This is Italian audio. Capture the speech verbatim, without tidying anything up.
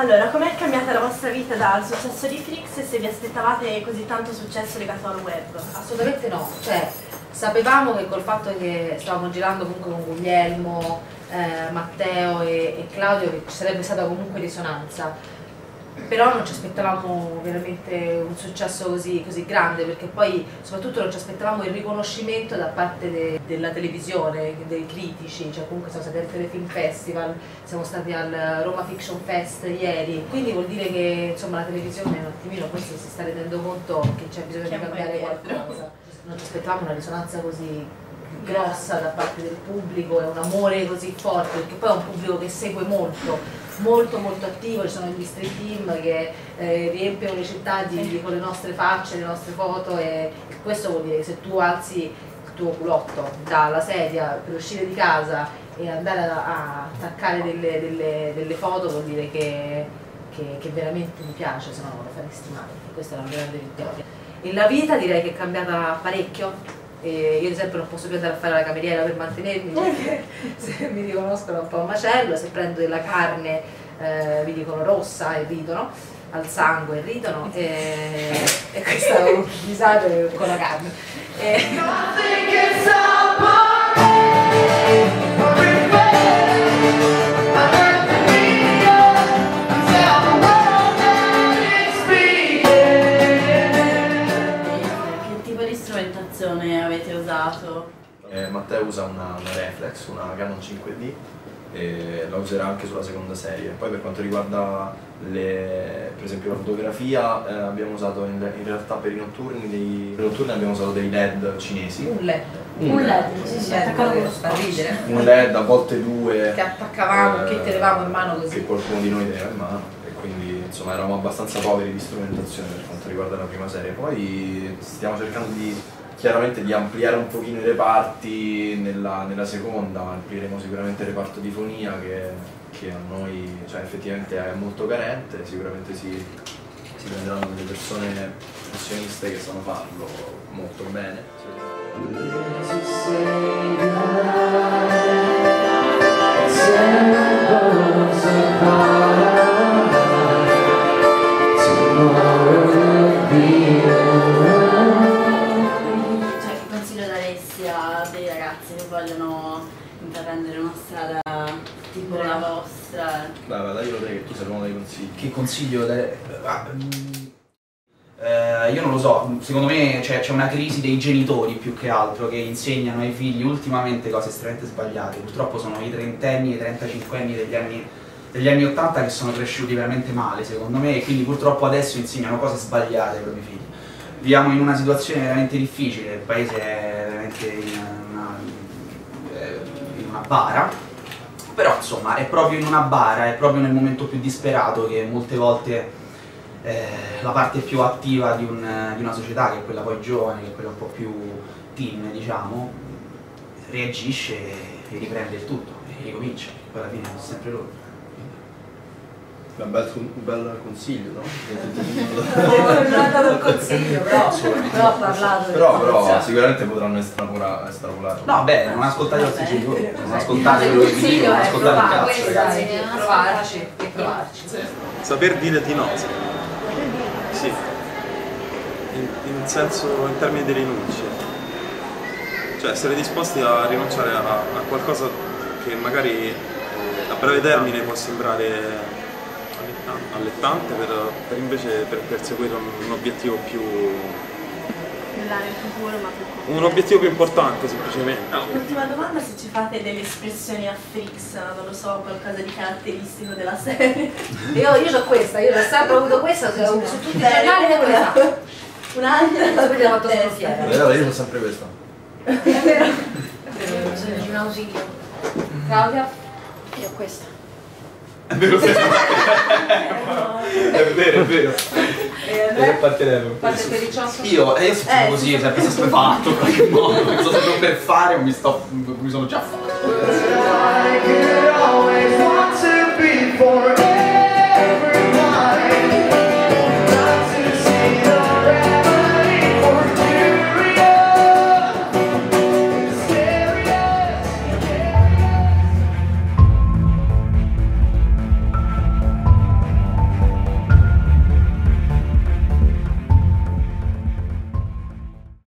Allora, com'è cambiata la vostra vita dal successo di Freaks e se vi aspettavate così tanto successo legato al web? Assolutamente no, cioè sapevamo che col fatto che stavamo girando comunque con Guglielmo, eh, Matteo e, e Claudio che ci sarebbe stata comunque risonanza, però non ci aspettavamo veramente un successo così, così grande, perché poi soprattutto non ci aspettavamo il riconoscimento da parte de, della televisione, dei critici, cioè comunque siamo stati al Telefilm Festival, siamo stati al Roma Fiction Fest ieri, quindi vuol dire che insomma la televisione un attimino forse si sta rendendo conto che c'è bisogno di cambiare qualcosa. Non ci aspettavamo una risonanza così grossa da parte del pubblico e un amore così forte, perché poi è un pubblico che segue molto. molto molto attivo, ci sono gli street team che eh, riempiono le città di, di, con le nostre facce, le nostre foto, e questo vuol dire che se tu alzi il tuo culotto dalla sedia per uscire di casa e andare a, a attaccare delle, delle, delle foto vuol dire che, che, che veramente mi piace, se no non lo faresti mai, questa è una grande vittoria. E la vita direi che è cambiata parecchio. E io ad esempio non posso più andare a fare la cameriera per mantenermi, perché se mi riconoscono un po' un macello, se prendo della carne eh, mi dicono rossa e ridono, al sangue e ridono, e, e questo è un disagio con la carne. E... avete usato? Eh, Matteo usa una, una Reflex, una Canon cinque D, e la userà anche sulla seconda serie. Poi per quanto riguarda le, per esempio la fotografia, eh, abbiamo usato in, in realtà per i notturni, dei, per i notturni abbiamo usato dei LED cinesi. Un LED? Un, un LED, LED, sì sì, attaccato con lo sparridere. Un LED, a volte due. Che attaccavamo, eh, che tenevamo in mano così. Che qualcuno di noi teneva in mano. Quindi insomma eravamo abbastanza poveri di strumentazione per quanto riguarda la prima serie. Poi stiamo cercando di... chiaramente di ampliare un pochino i reparti nella, nella seconda, amplieremo sicuramente il reparto di fonia che, che a noi cioè, effettivamente è molto carente, sicuramente si, si prenderanno delle persone professioniste che sanno farlo molto bene. Sì. Vogliono intraprendere una strada tipo Beh. la vostra. Brava, dai, lo direi che tu sei uno dei consigli. Che consiglio? De... Ah, eh, io non lo so, secondo me c'è una crisi dei genitori più che altro che insegnano ai figli ultimamente cose estremamente sbagliate. Purtroppo sono i trentenni e i trentacinquenni degli anni, degli anni ottanta che sono cresciuti veramente male, secondo me, e quindi purtroppo adesso insegnano cose sbagliate ai propri figli. Viviamo in una situazione veramente difficile, il paese è veramente in una bara, però insomma è proprio in una bara, è proprio nel momento più disperato che molte volte eh, la parte più attiva di, un, di una società, che è quella poi giovane, che è quella un po' più teen diciamo, reagisce e riprende il tutto e ricomincia, poi alla fine sono sempre loro. È un bel, un bel consiglio, no? Non ha dato il consiglio, però, però ha parlato. Però, però sicuramente potranno estrapolare. estrapolare. No, beh, non ascoltate il consiglio, non ascoltate il consiglio, non ascoltate il cazzo, ragazzi. Provarci e provarci. Saper dire di no. Sì. In, in senso, in termini di rinunce. Cioè, essere disposti a rinunciare a, a qualcosa che magari a breve termine può sembrare allettante per, per invece per perseguire un, un obiettivo più un obiettivo più importante semplicemente. L'ultima domanda, se ci fate delle espressioni a Freaks, non lo so, qualcosa di caratteristico della serie. Io, io ho questa, io ho sempre avuto questa, sì, su, su tutti i giornali e quella. Un'altra l'ho fatto solo fiera. Allora io ho sempre questa. È vero? Un ausilio. Claudia? Io ho questa. È vero, è vero, è vero. E partiremo. Io, io sono eh, così, sempre sempre fatto in qualche modo, non so se non per fare, mi, sto, mi sono già fatto.